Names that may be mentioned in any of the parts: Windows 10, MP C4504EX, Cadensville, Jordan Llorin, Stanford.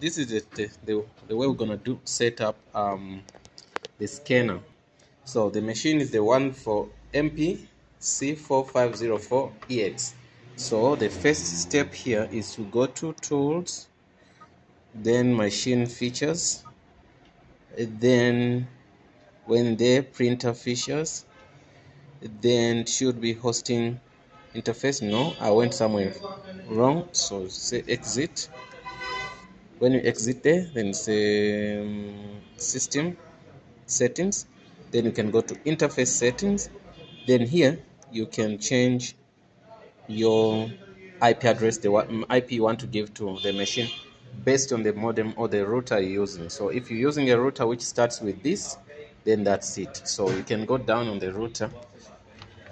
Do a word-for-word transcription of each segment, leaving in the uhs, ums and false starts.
this is the, the, the way we're gonna do set up um, the scanner. So the machine is the one for M P C four five zero four E X. So the first step here is to go to tools, then machine features, then when the printer features, then should be hosting interface. No, I went somewhere wrong, so say exit. When you exit there, then say um, system settings, then you can go to interface settings. Then here you can change your I P address, the I P you want to give to the machine based on the modem or the router you're using. So if you're using a router which starts with this, then that's it. So you can go down on the router.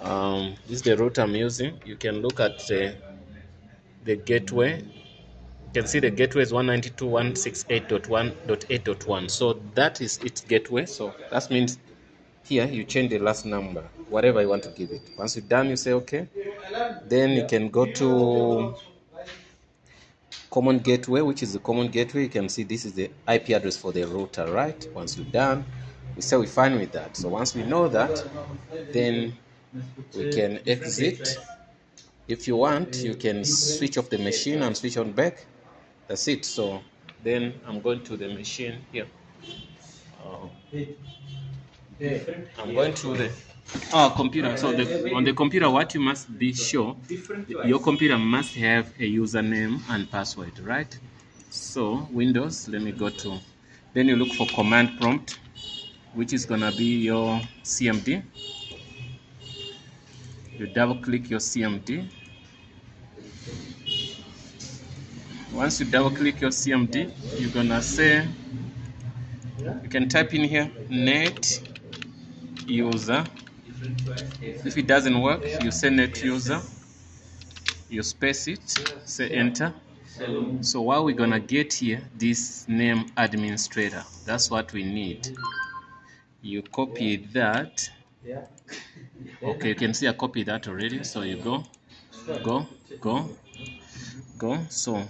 Um, this is the router I'm using. You can look at uh, the gateway. You can see the gateway is one ninety-two dot one sixty-eight dot one dot eight dot one. So that is its gateway. So that means here you change the last number, whatever you want to give it. Once you're done, you say okay. Then you can go to common gateway, which is the common gateway. You can see this is the I P address for the router, right? Once you're done, we say we're fine with that. So once we know that, then we can exit. If you want, you can switch off the machine and switch on back. That's it. So then I'm going to the machine here. Uh, I'm going to the oh, computer. So the, on the computer, what you must be sure, your computer must have a username and password, right? So Windows, let me go to, then you look for command prompt, which is gonna be your C M D. You double click your C M D. Once you double click your C M D, you're gonna say, you can type in here net user. If it doesn't work, you say net user, you space it, say enter. So what we're gonna get here, this name administrator, that's what we need. You copy that. Okay, you can see I copied that already. So you go, go, go, go. So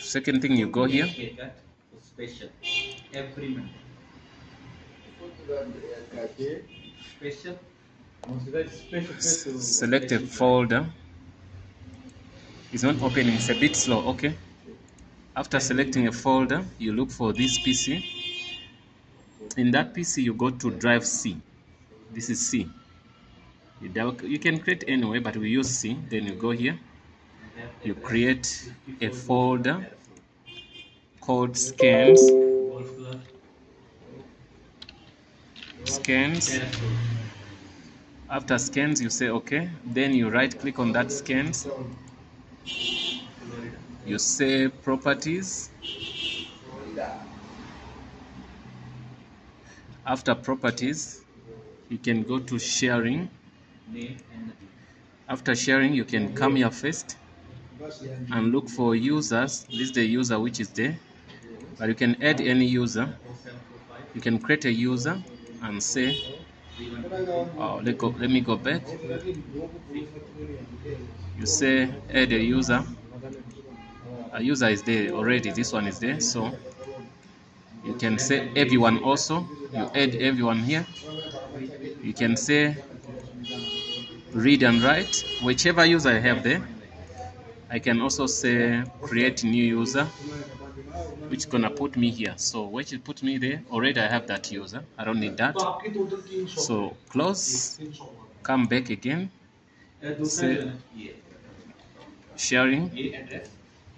second thing, you go here. Select a folder. It's not opening, it's a bit slow. Okay. After selecting a folder, you look for this P C. In that P C, you go to drive C. This is C. You, double, you can create anyway, but we use C. Then you go here. You create a folder called scans. Scans. After scans, you say OK. Then you right-click on that scans. You say properties. After properties, you can go to sharing. After sharing, you can come here first and look for users. This is the user which is there, but you can add any user. You can create a user and say, oh, let go, let me go back. You say add a user. A user is there already. This one is there, so you can say everyone also. You add everyone here. You can say read and write, whichever user I have there. I can also say create new user, which is gonna put me here. So which it put me there already. I have that user, I don't need that. So close, come back again, say sharing,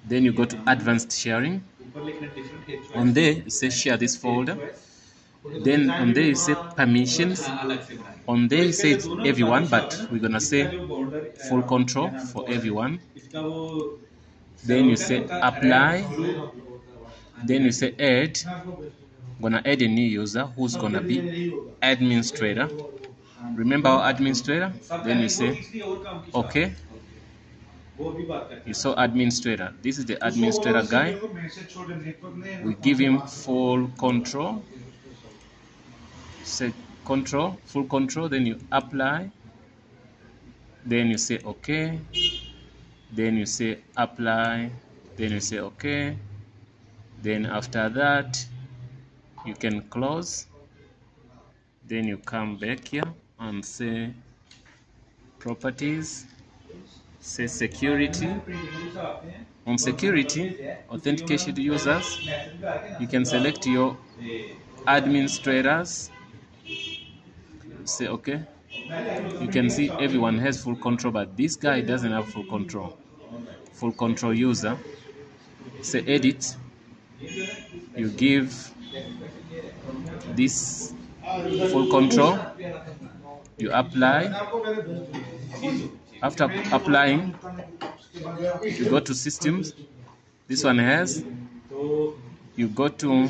then you go to advanced sharing. On there you say share this folder. Then on there you say permissions. On there you say it's everyone, but we're gonna say full control for everyone. Then you say apply. Then you say add. I'm gonna add a new user who's gonna be administrator. Remember our administrator. Then you say okay. You saw administrator. This is the administrator guy. We give him full control. Say control, full control. Then you apply. Then you say okay. Then you say apply. Then you say okay. Then after that you can close, then you come back here and say properties, say security. On security, authenticated users, you can select your administrators. Say okay. You can see everyone has full control, but this guy doesn't have full control. Full control user, say edit. You give this full control, you apply. After applying, you go to systems. This one has. You go to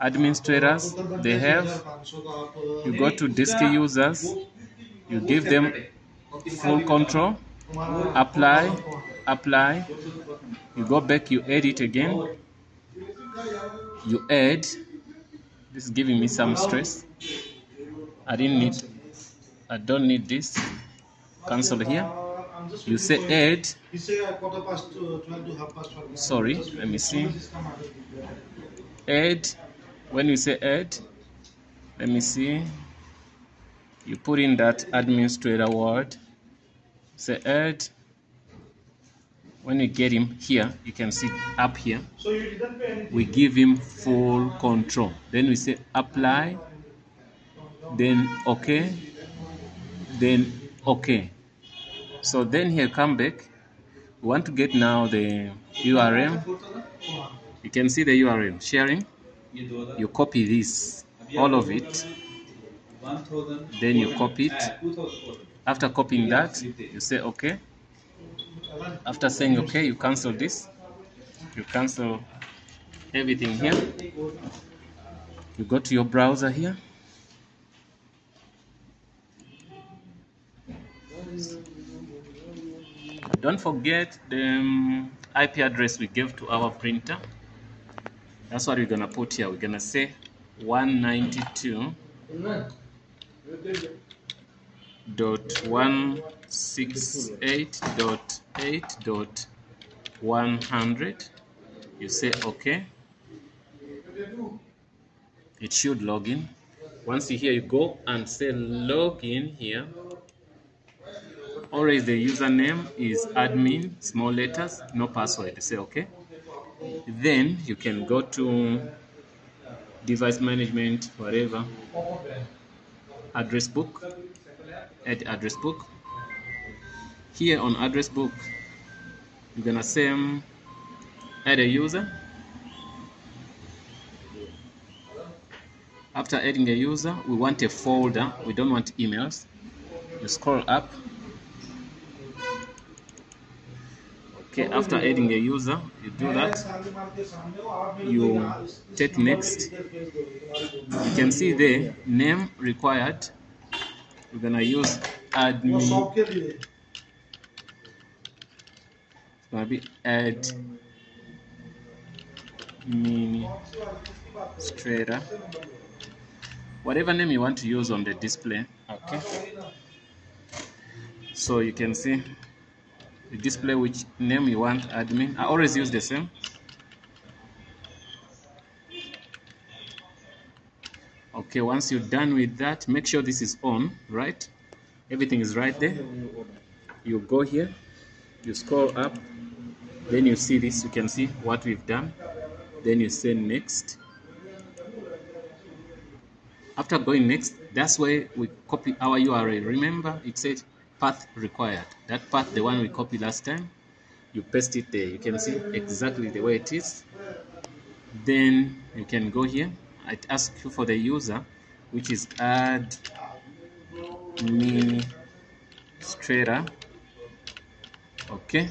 administrators, they have. You go to disk users, you give them full control, apply, apply. You go back, you edit again, you add. This is giving me some stress. I didn't need, I don't need this. Cancel here. You say add. Sorry, let me see. Add. When you say add, let me see. You put in that administrator word. Say add. When you get him here, you can see up here. We give him full control. Then we say apply. Then okay. Then okay. So then here, come back. We want to get now the U R L. You can see the U R L sharing. You copy this, all of it. Then you copy it. After copying that, you say okay. After saying okay, you cancel this. You cancel everything here. You go to your browser here. Don't forget the I P address we gave to our printer. That's what we're gonna put here. We're gonna say one ninety-two dot one sixty-eight dot eight dot one hundred. You say okay. It should log in. Once you here, you go and say log in here. Always the username is admin, small letters, no password. Say okay. Then you can go to device management, whatever, address book, add address book. Here on address book, you're gonna say add a user. After adding a user, we want a folder. We don't want emails. You scroll up. Okay, after adding a user, you do that, you take next. You can see the name required. We're gonna use admin. It's gonna be administrator. Whatever name you want to use on the display. Okay. So you can see the display, which name you want, admin. I always use the same. Okay, once you're done with that, make sure this is on, right? Everything is right there. You go here, you scroll up, then you see this. You can see what we've done. Then you say next. After going next, that's where we copy our U R L. Remember, it said path required. That path, the one we copied last time, you paste it there. You can see exactly the way it is. Then you can go here. It asks you for the user, which is administrator. Okay,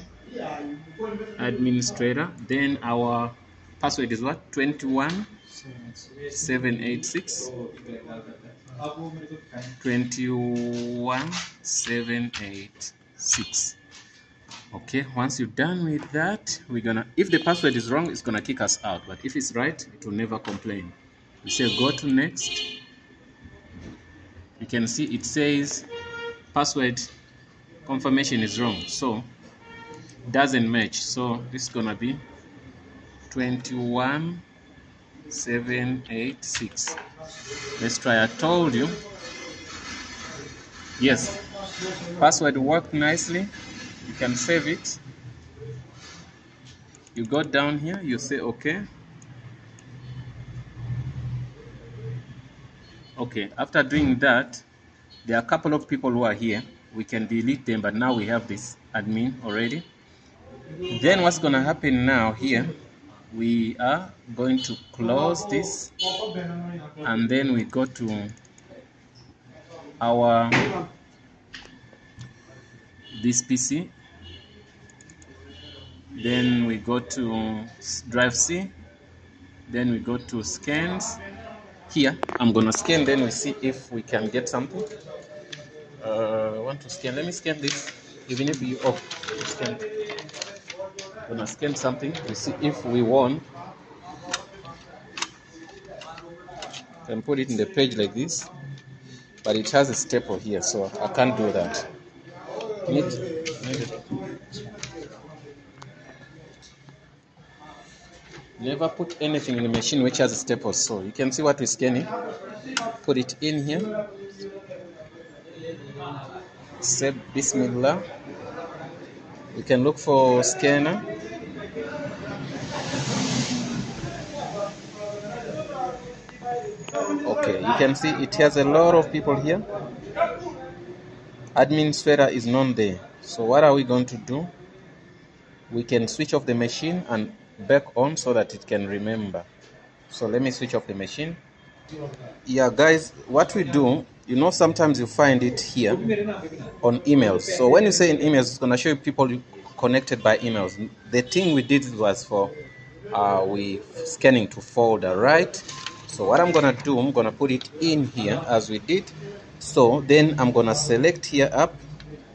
administrator. Then our password is what? twenty-one seven eighty-six. twenty-one seven eighty-six. Okay, once you're done with that, we're gonna, if the password is wrong, it's gonna kick us out, but if it's right, it will never complain. We say go to next. You can see it says password confirmation is wrong, so doesn't match. So this is gonna be twenty-one seven eighty-six. Let's try. I told you. Yes, password worked nicely. You can save it. You go down here, you say okay. Okay, after doing that, there are a couple of people who are here. We can delete them, but now we have this admin already. Then what's going to happen now here, we are going to close this, and then we go to our this P C, then we go to drive C, then we go to scans. Here I'm going to scan, then we see if we can get something. Uh, I want to scan. Let me scan this, even if you oh, scan. I'm going to scan something to see if we want. I can put it in the page like this, but it has a staple here, so I can't do that. Need, need never put anything in the machine which has a staple, so you can see what we're scanning. Put it in here. Say Bismillah. We can look for scanner. Okay, you can see it has a lot of people here. Administrator is not there. So what are we going to do? We can switch off the machine and back on so that it can remember. So let me switch off the machine. Yeah, guys, what we do, you know, sometimes you find it here on emails. So when you say in emails, it's going to show you people connected by emails. The thing we did was for uh, we scanning to folder, right? So what I'm going to do, I'm going to put it in here as we did. So then I'm going to select here up,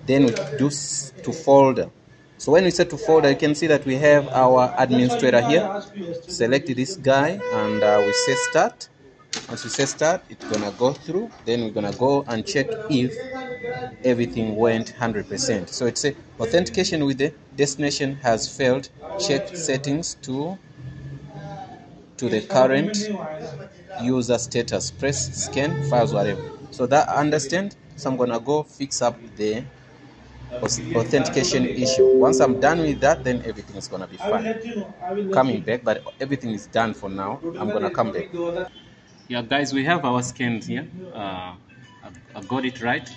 then we do to folder. So when we set to folder, you can see that we have our administrator here. Select this guy and uh, we say start. Once we say start, it's gonna go through. Then we're gonna go and check if everything went one hundred percent. So it says authentication with the destination has failed. Check settings to to the current user status. Press scan files, whatever. So that I understand. So I'm gonna go fix up the authentication issue. Once I'm done with that, then everything is gonna be fine. Coming back, but everything is done for now. I'm gonna come back. Yeah, guys, we have our scans here. Uh, I, I got it right,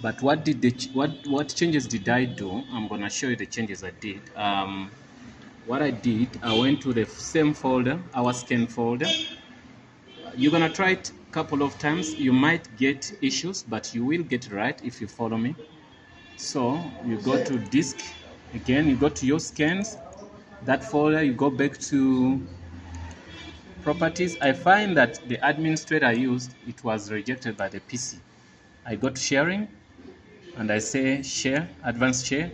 but what did the ch what what changes did I do? I'm gonna show you the changes I did. Um, what I did, I went to the same folder, our scan folder. You're gonna try it a couple of times. You might get issues, but you will get it right if you follow me. So you go to disk again. You go to your scans, that folder. You go back to properties. I find that the administrator I used, it was rejected by the P C. I go to sharing and I say share, advanced share.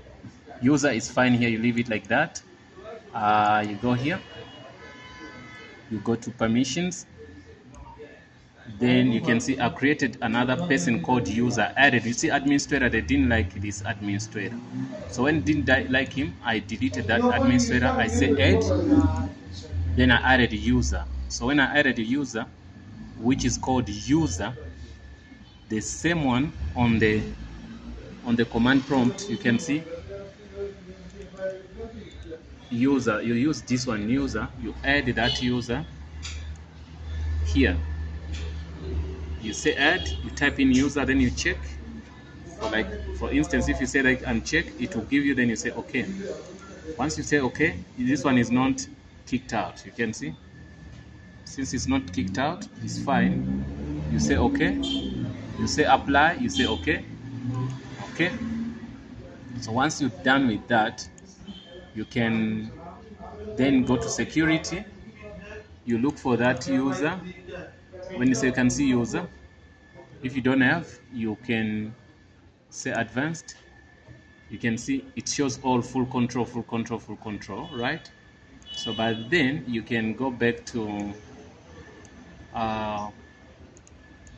User is fine here, you leave it like that. Uh, you go here, you go to permissions, then you can see I created another person called user added. You see administrator, they didn't like this administrator. So when didn't like him, I deleted that administrator. I say add, then I added a user. So when I added a user, which is called user, the same one on the on the command prompt, you can see user. You use this one, user. You add that user here. You say add. You type in user, then you check. For like for instance, if you say like uncheck, it will give you. Then you say okay. Once you say okay, this one is not kicked out. You can see. Since it's not kicked out, it's fine. You say okay, you say apply, you say okay, okay. So once you're done with that, you can then go to security. You look for that user. When you say you can see user, if you don't have, you can say advanced. You can see it shows all full control, full control, full control, right? So by then you can go back to Uh,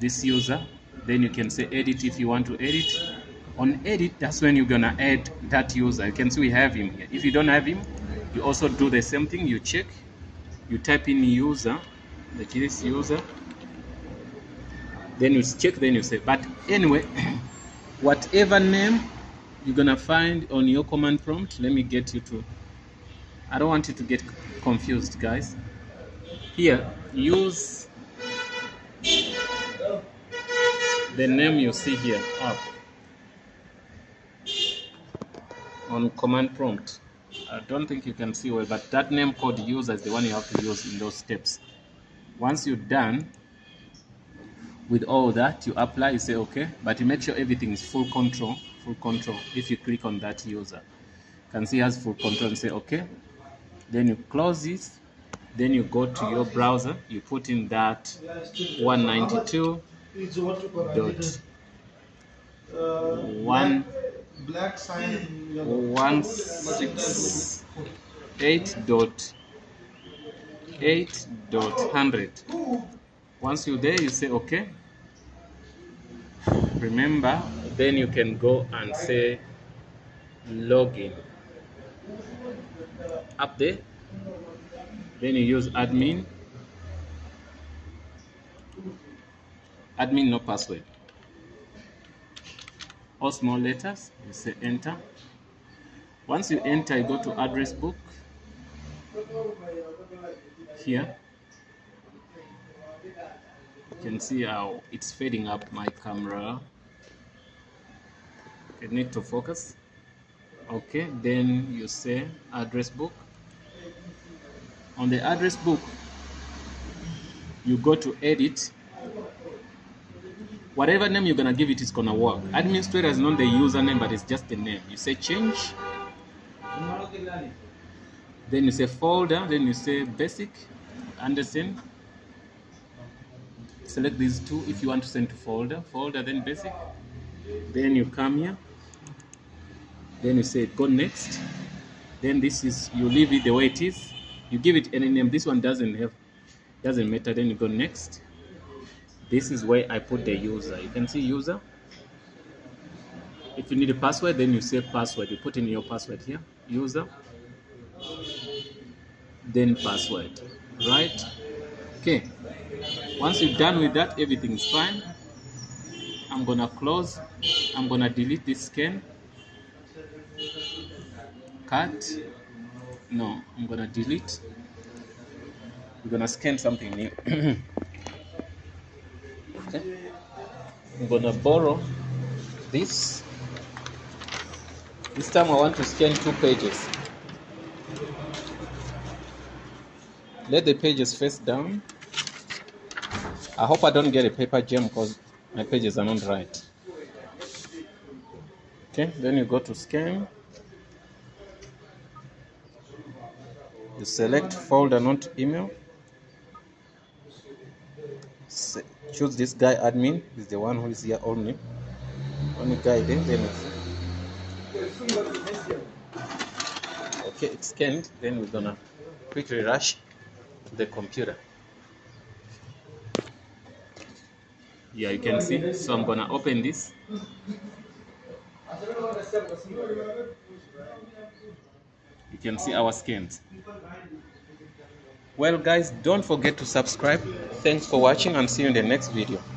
this user, then you can say edit if you want to edit. On edit, that's when you're gonna add that user. You can see we have him here. If you don't have him, you also do the same thing. You check, you type in user, like this user, then you check, then you save. But anyway, whatever name you're gonna find on your command prompt, let me get you to, I don't want you to get confused, guys. Here, use the name you see here up on command prompt. I don't think you can see well, but that name called user is the one you have to use in those steps. Once you're done with all that, you apply, you say okay, but you make sure everything is full control, full control. If you click on that user, you can see it has full control and say okay. Then you close it, then you go to your browser, you put in that one ninety-two dot one sixty-eight dot eight dot one hundred. Once you're there, you say okay. Remember, then you can go and say login up there. Then you use admin, admin no password, all small letters, you say enter. Once you enter, you go to address book here. You can see how it's fading up my camera, it need to focus. Okay, then you say address book. On the address book, you go to edit. Whatever name you're gonna give it is gonna work. Administrator is not the username, but it's just the name. You say change, then you say folder, then you say basic, understand. Select these two if you want to send to folder, folder then basic. Then you come here. Then you say go next. Then this is, you leave it the way it is. You give it any name. This one doesn't have, doesn't matter. Then you go next. This is where I put the user. You can see user. If you need a password, then you say password. You put in your password here. User. Then password. Right? Okay. Once you're done with that, everything's fine. I'm gonna close. I'm gonna delete this scan. Cut. No, I'm gonna delete. We're gonna scan something new. Okay. I'm gonna borrow this. This time I want to scan two pages. Let the pages face down. I hope I don't get a paper jam because my pages are not right. Okay, then you go to scan. You select folder, not email. Se choose this guy, admin is the one who is here only. Only guy there. Then okay, it's scanned. Then we're gonna quickly rush to the computer. Yeah, you can see. So I'm gonna open this. You can see our skins. Well guys, don't forget to subscribe. Thanks for watching and see you in the next video.